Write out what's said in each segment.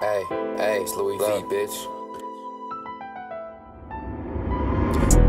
Hey, hey, it's Louie V, bitch.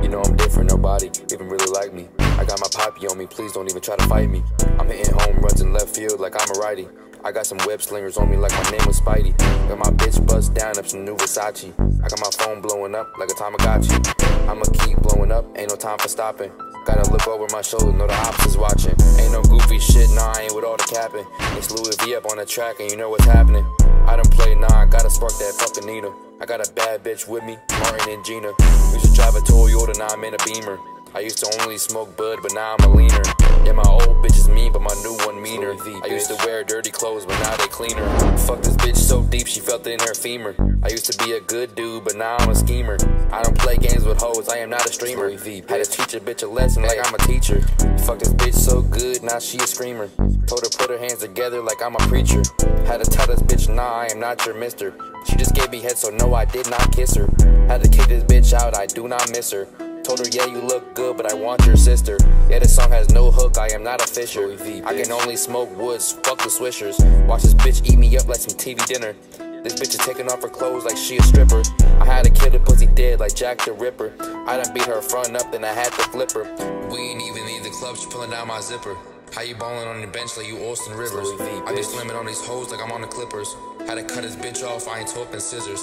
You know I'm different, nobody even really like me. I got my poppy on me, please don't even try to fight me. I'm hitting home runs in left field like I'm a righty. I got some web slingers on me like my name was Spidey. Got my bitch bust down up some new Versace. I got my phone blowing up like a Tamagotchi. I'ma keep blowing up, ain't no time for stopping. Gotta look over my shoulder, know the ops is watching. Ain't no goofy shit, nah, I ain't with all the capping. It's Louie V up on the track and you know what's happening. I done played, nah, I gotta spark that fucking needle. I got a bad bitch with me, Martin and Gina. Used to drive a Toyota, now I'm in a Beamer. I used to only smoke Bud, but now I'm a leaner. Yeah, my old bitch is mean, but my new one meaner. I used to wear dirty clothes, but now they cleaner. Fuck this bitch so deep, she felt it in her femur. I used to be a good dude, but now I'm a schemer. I don't play games with hoes, I am not a streamer. Had to teach a bitch a lesson like I'm a teacher. Fuck this bitch so good, now she a screamer. Told her put her hands together like I'm a preacher. Had to tell this bitch, nah, I am not your mister. She just gave me head, so no, I did not kiss her. Had to kick this bitch out, I do not miss her. Told her, yeah, you look good, but I want your sister. Yeah, this song has no hook, I am not a fisher. I can only smoke woods, fuck the swishers. Watch this bitch eat me up like some TV dinner. This bitch is taking off her clothes like she a stripper. I had to kill the pussy dead like Jack the Ripper. I done beat her front up, then I had to flip her. We ain't even leave the club, she pulling down my zipper. How you ballin' on the bench like you Austin Rivers? I be slamming on these hoes like I'm on the Clippers. Had to cut his bitch off, I ain't talking scissors.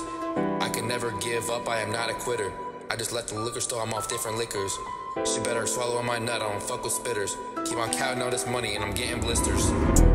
I can never give up, I am not a quitter. I just left the liquor store, I'm off different liquors. She better swallow on my nut, I don't fuck with spitters. Keep on counting all this money and I'm getting blisters.